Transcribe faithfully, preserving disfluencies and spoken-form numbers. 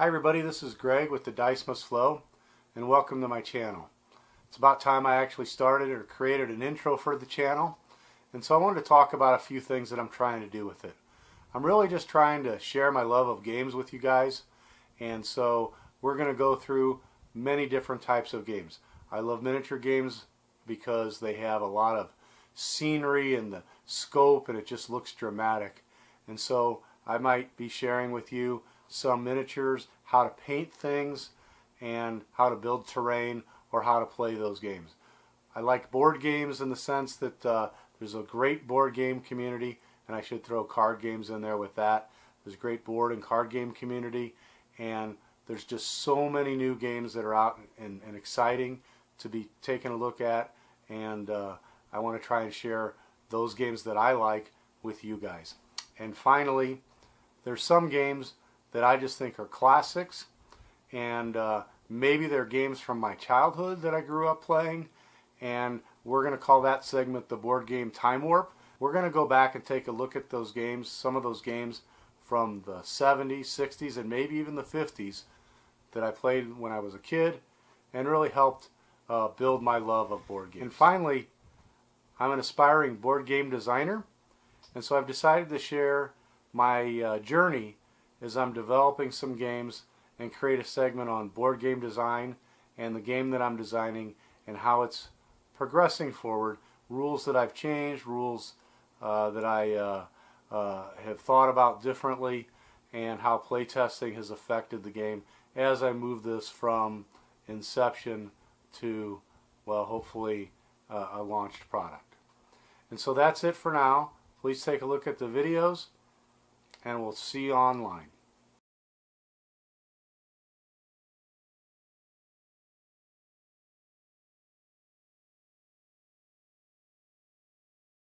Hi everybody, this is Greg with The Dice Must Flow, and welcome to my channel. It's about time I actually started or created an intro for the channel, and so I wanted to talk about a few things that I'm trying to do with it. I'm really just trying to share my love of games with you guys, and so we're going to go through many different types of games. I love miniature games because they have a lot of scenery and the scope, and it just looks dramatic. And so I might be sharing with you some miniatures, how to paint things, and how to build terrain, or how to play those games. I like board games in the sense that uh, there's a great board game community, and I should throw card games in there with that. There's a great board and card game community, and there's just so many new games that are out and, and exciting to be taken a look at, and uh, I want to try and share those games that I like with you guys. And finally, there's some games that I just think are classics, and uh, maybe they're games from my childhood that I grew up playing, and we're going to call that segment the Board Game Time Warp. We're going to go back and take a look at those games, some of those games from the seventies, sixties, and maybe even the fifties that I played when I was a kid, and really helped uh, build my love of board games. And finally, I'm an aspiring board game designer, and so I've decided to share my uh, journey as I'm developing some games and create a segment on board game design and the game that I'm designing and how it's progressing forward, rules that I've changed, rules uh, that I uh, uh, have thought about differently, and how playtesting has affected the game as I move this from inception to, well, hopefully uh, a launched product. And so that's it for now. Please take a look at the videos, and we'll see you online.